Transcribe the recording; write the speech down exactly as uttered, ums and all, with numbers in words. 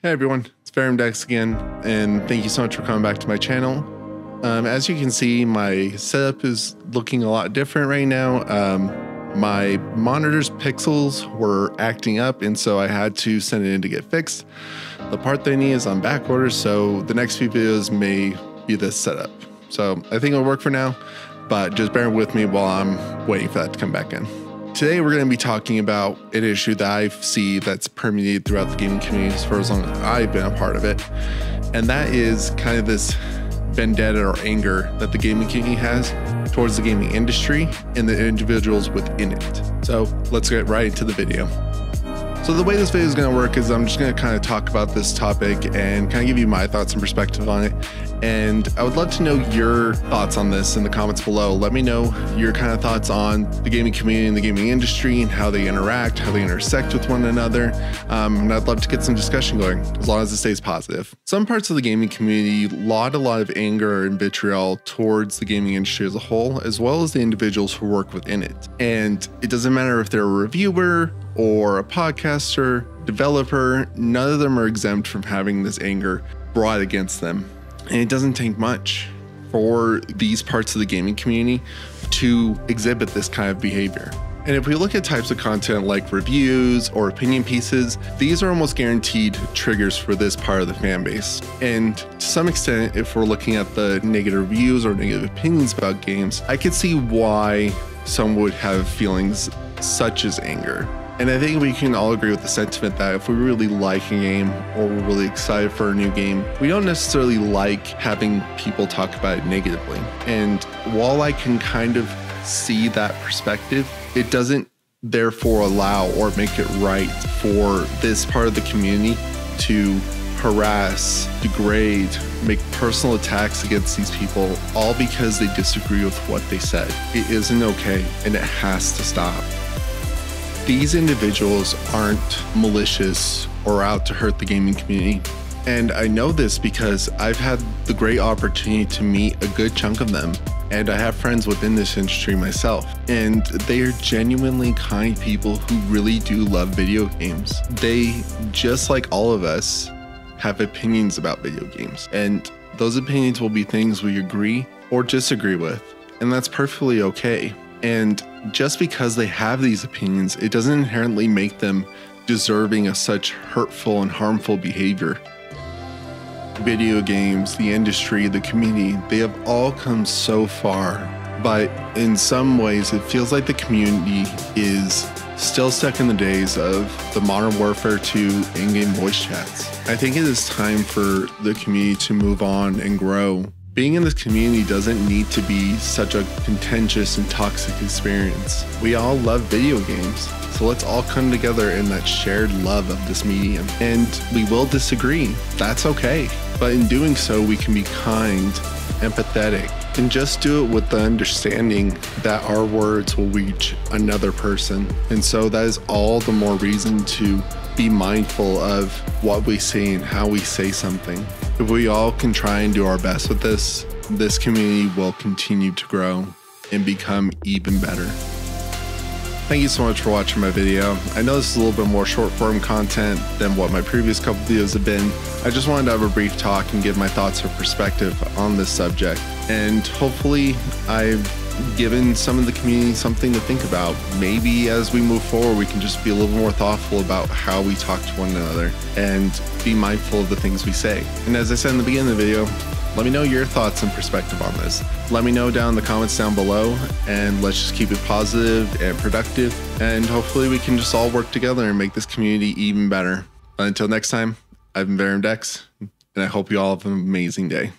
Hey everyone, it's VerumDex again, and thank you so much for coming back to my channel. Um, as you can see, my setup is looking a lot different right now. Um, my monitor's pixels were acting up, and so I had to send it in to get fixed. The part they need is on back order, so the next few videos may be this setup. So I think it'll work for now, but just bear with me while I'm waiting for that to come back in. Today we're going to be talking about an issue that I see that's permeated throughout the gaming communities for as long as I've been a part of it, and that is kind of this vendetta or anger that the gaming community has towards the gaming industry and the individuals within it. So let's get right into the video. So the way this video is going to work is I'm just going to kind of talk about this topic and kind of give you my thoughts and perspective on it. And I would love to know your thoughts on this in the comments below. Let me know your kind of thoughts on the gaming community and the gaming industry and how they interact, how they intersect with one another. Um, and I'd love to get some discussion going as long as it stays positive. Some parts of the gaming community laud a lot of anger and vitriol towards the gaming industry as a whole, as well as the individuals who work within it. And it doesn't matter if they're a reviewer or a podcaster, developer, none of them are exempt from having this anger brought against them. And it doesn't take much for these parts of the gaming community to exhibit this kind of behavior. And if we look at types of content like reviews or opinion pieces, these are almost guaranteed triggers for this part of the fan base. And to some extent, if we're looking at the negative reviews or negative opinions about games, I could see why some would have feelings such as anger. And I think we can all agree with the sentiment that if we really like a game or we're really excited for a new game, we don't necessarily like having people talk about it negatively. And while I can kind of see that perspective, it doesn't therefore allow or make it right for this part of the community to harass, degrade, make personal attacks against these people, all because they disagree with what they said. It isn't okay, and it has to stop. These individuals aren't malicious or out to hurt the gaming community. And I know this because I've had the great opportunity to meet a good chunk of them. And I have friends within this industry myself. And they are genuinely kind people who really do love video games. They, just like all of us, have opinions about video games. And those opinions will be things we agree or disagree with. And that's perfectly okay. And just because they have these opinions, it doesn't inherently make them deserving of such hurtful and harmful behavior. Video games, the industry, the community, they have all come so far, but in some ways it feels like the community is still stuck in the days of the Modern Warfare two in-game voice chats. I think it is time for the community to move on and grow. Being in this community doesn't need to be such a contentious and toxic experience. We all love video games, so let's all come together in that shared love of this medium. And we will disagree, that's okay. But in doing so, we can be kind, empathetic, and just do it with the understanding that our words will reach another person. And so that is all the more reason to be mindful of what we say and how we say something. If we all can try and do our best with this, this community will continue to grow and become even better. Thank you so much for watching my video. I know this is a little bit more short form content than what my previous couple videos have been. I just wanted to have a brief talk and give my thoughts or perspective on this subject. And hopefully I've given some of the community something to think about. Maybe as we move forward, we can just be a little more thoughtful about how we talk to one another and be mindful of the things we say. And as I said in the beginning of the video, let me know your thoughts and perspective on this. Let me know down in the comments down below, and let's just keep it positive and productive. And hopefully we can just all work together and make this community even better. But until next time, I've been VerumDex, and I hope you all have an amazing day.